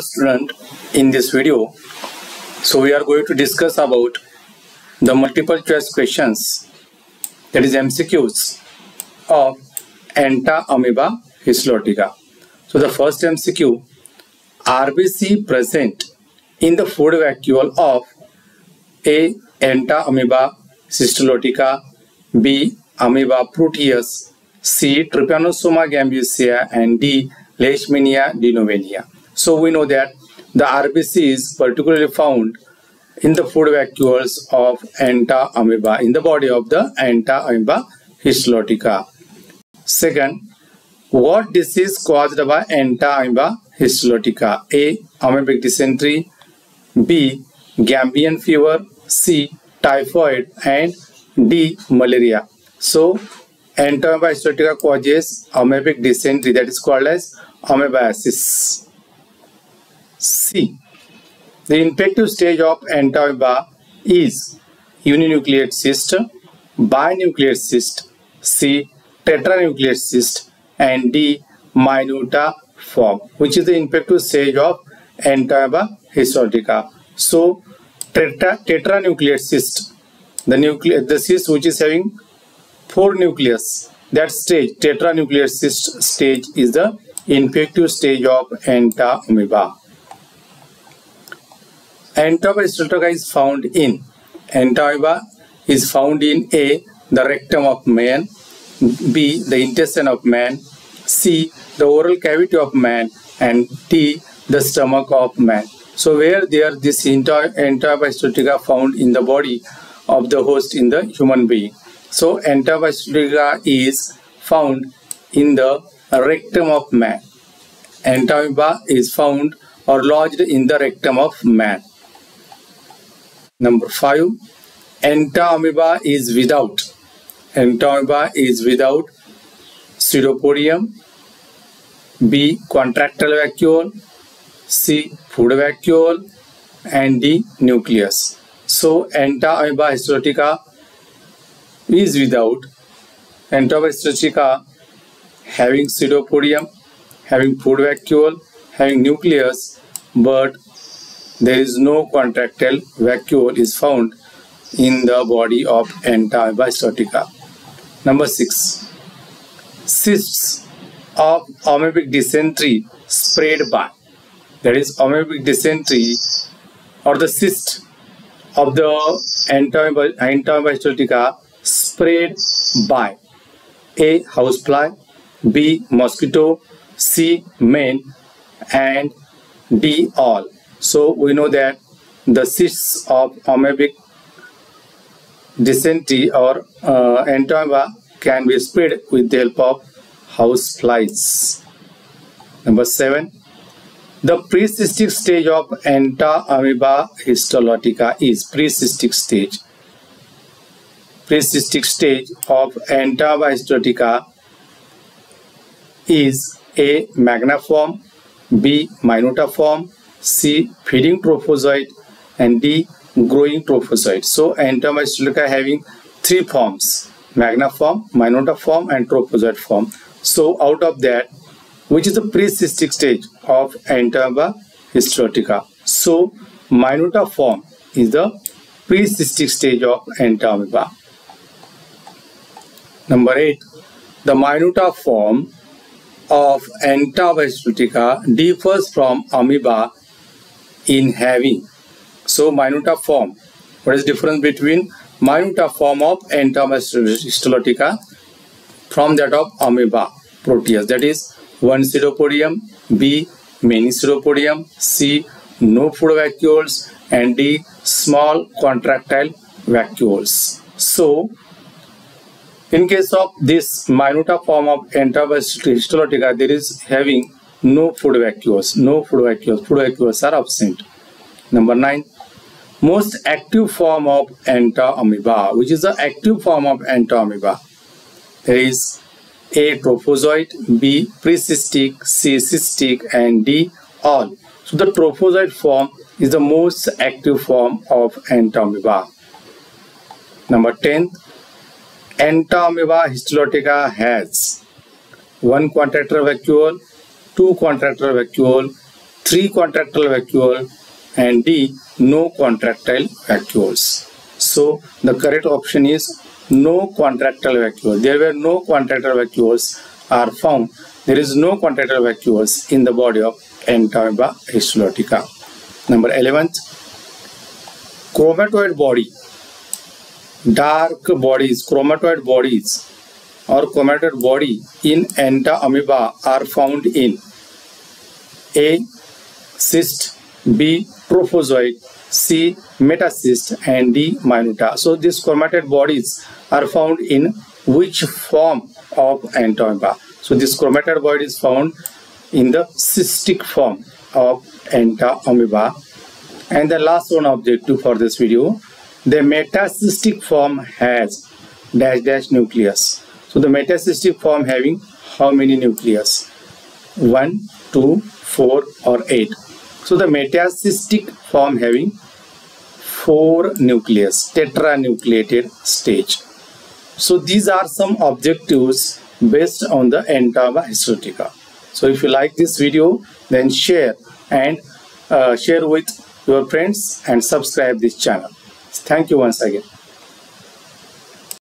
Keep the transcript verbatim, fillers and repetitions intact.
Student, in this video, so we are going to discuss about the multiple choice questions, that is M C Qs of Entamoeba histolytica. So the first M C Q, R B C present in the food vacuole of A. Entamoeba histolytica, B. Amoeba proteus, C. Trypanosoma gambiense, and D. Leishmania donovani. So we know that the R B C is particularly found in the food vacuoles of Entamoeba, in the body of the Entamoeba histolytica. Second, what disease caused by Entamoeba histolytica? A. Amoebic dysentery, B. Gambian fever, C. Typhoid, and D. Malaria. So Entamoeba histolytica causes amoebic dysentery, that is called as amoebiasis. C. The infective stage of Entamoeba is uninucleate cyst, binucleate cyst, C. tetranucleate cyst, and D. minuta form, which is the infective stage of Entamoeba histolytica. So tetra, tetranucleate cyst, the nucleus, the cyst which is having four nucleus, that stage, tetranucleate cyst stage, is the infective stage of Entamoeba. Entamoeba histolytica is found in Entamoeba is found in A. the rectum of man, B. the intestine of man, C. the oral cavity of man, and D. the stomach of man. So where there this Entamoeba histolytica found in the body of the host in the human being. So Entamoeba histolytica is found in the rectum of man. Entamoeba is found or lodged in the rectum of man. Number five, Entamoeba is without. Entamoeba is without pseudopodium, B. contractile vacuole, C. food vacuole, and D. nucleus. So Entamoeba histolytica is without. Entamoeba histolytica having pseudopodium, having food vacuole, having nucleus, but there is no contractile vacuole is found in the body of Entamoeba histolytica. Number six, cysts of amoebic dysentery spread by, that is amoebic dysentery or the cyst of the Entamoeba histolytica spread by A. housefly, B. mosquito, C. men, and D. all. So we know that the cysts of amoebic dysentery or uh, Entamoeba can be spread with the help of house flies. Number seven, the precystic stage of Entamoeba histolytica is precystic stage. Precystic stage of Entamoeba histolytica is A. magna form, B. minuta form, C. feeding trophozoite, and D. growing trophozoite. So Entamoeba histolytica having three forms, magna form, minuta form, and trophozoite form. So out of that, which is the precystic stage of Entamoeba histolytica? So minuta form is the precystic stage of Entamoeba. Number eight, the minuta form of Entamoeba histolytica differs from amoeba in having. So minuta form, what is the difference between minuta form of Entamoeba histolytica from that of amoeba proteus? That is one pseudopodium, B. many pseudopodium, C. no food vacuoles, and D. small contractile vacuoles. So in case of this minuta form of Entamoeba histolytica, there is having no food vacuoles, no food vacuoles, food vacuoles are absent. Number nine, most active form of Entamoeba, which is the active form of Entamoeba? There is A. trophozoite, B. precystic, C. cystic, and D. all. So the trophozoite form is the most active form of Entamoeba. Number ten, Entamoeba histolytica has one contractile vacuole, two contractile vacuole, three contractile vacuole, and D, no contractile vacuoles. So the correct option is no contractile vacuole. There were no contractile vacuoles are found. There is no contractile vacuoles in the body of Entamoeba histolytica. Number eleventh, chromatoid body. Dark bodies, chromatoid bodies or chromatoid body in Entamoeba are found in A, cyst, B, trophozoite, C, metacyst, and D, minuta. So these chromatoid bodies are found in which form of Entamoeba? So this chromatoid body is found in the cystic form of Entamoeba. And the last one objective for this video, the metacystic form has dash dash nucleus. So the metacystic form having how many nucleus? One, two, four, or eight. So the metacystic form having four nucleus, tetranucleated stage. So these are some objectives based on the Entamoeba histolytica. So if you like this video, then share and uh, share with your friends and subscribe this channel. Thank you once again.